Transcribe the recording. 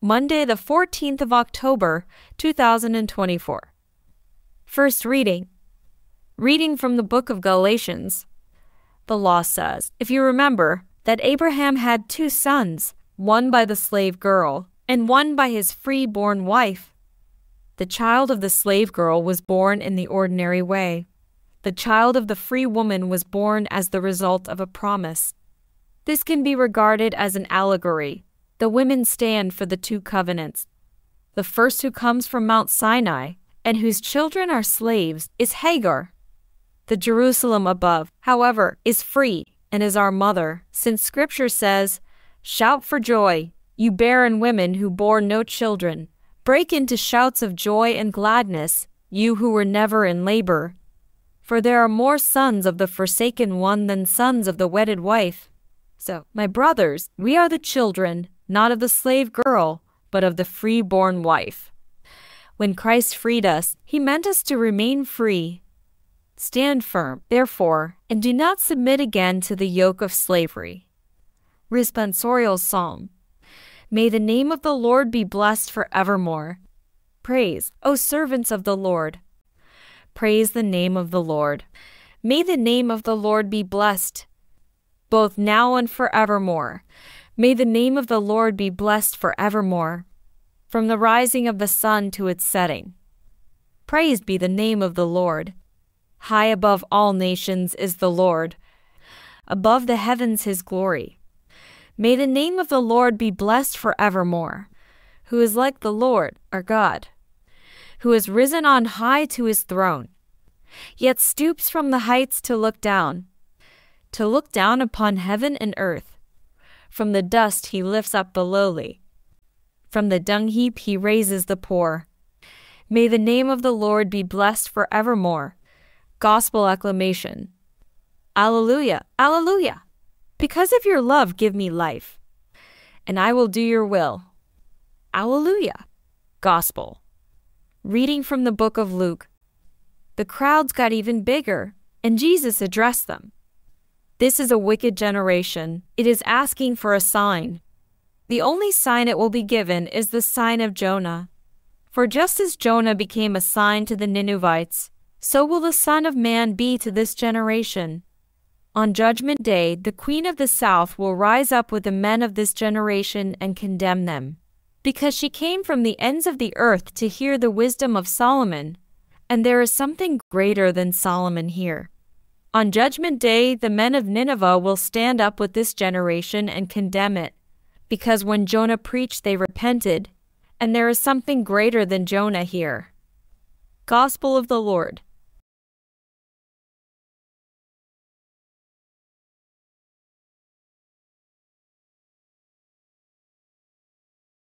Monday, the 14th of October, 2024. First reading. Reading from the book of Galatians. The law says, if you remember, that Abraham had two sons, one by the slave girl and one by his free-born wife. The child of the slave girl was born in the ordinary way. The child of the free woman was born as the result of a promise. This can be regarded as an allegory. The women stand for the two covenants. The first who comes from Mount Sinai, and whose children are slaves, is Hagar. The Jerusalem above, however, is free and is our mother, since Scripture says, "Shout for joy, you barren women who bore no children. Break into shouts of joy and gladness, you who were never in labor. For there are more sons of the forsaken one than sons of the wedded wife." So, my brothers, we are the children, not of the slave girl, but of the free-born wife. When Christ freed us, he meant us to remain free. Stand firm, therefore, and do not submit again to the yoke of slavery. Responsorial Psalm. May the name of the Lord be blessed forevermore. Praise, O servants of the Lord. Praise the name of the Lord. May the name of the Lord be blessed, both now and forevermore. May the name of the Lord be blessed forevermore, from the rising of the sun to its setting. Praised be the name of the Lord. High above all nations is the Lord, above the heavens his glory. May the name of the Lord be blessed forevermore, who is like the Lord, our God, who is risen on high to his throne, yet stoops from the heights to look down upon heaven and earth. From the dust he lifts up the lowly. From the dung heap he raises the poor. May the name of the Lord be blessed forevermore. Gospel acclamation. Alleluia, alleluia. Because of your love give me life, and I will do your will. Alleluia. Gospel. Reading from the book of Luke. The crowds got even bigger, and Jesus addressed them. This is a wicked generation. It is asking for a sign. The only sign it will be given is the sign of Jonah. For just as Jonah became a sign to the Ninevites, so will the Son of Man be to this generation. On Judgment Day, the Queen of the South will rise up with the men of this generation and condemn them, because she came from the ends of the earth to hear the wisdom of Solomon, and there is something greater than Solomon here. On Judgment Day, the men of Nineveh will stand up with this generation and condemn it, because when Jonah preached they repented, and there is something greater than Jonah here. Gospel of the Lord.